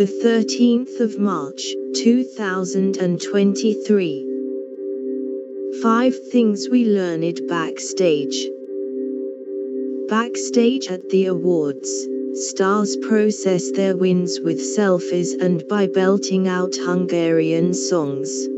the 13th of March, 2023. 5 Things We Learned Backstage. Backstage at the awards, stars process their wins with selfies and by belting out Hungarian songs.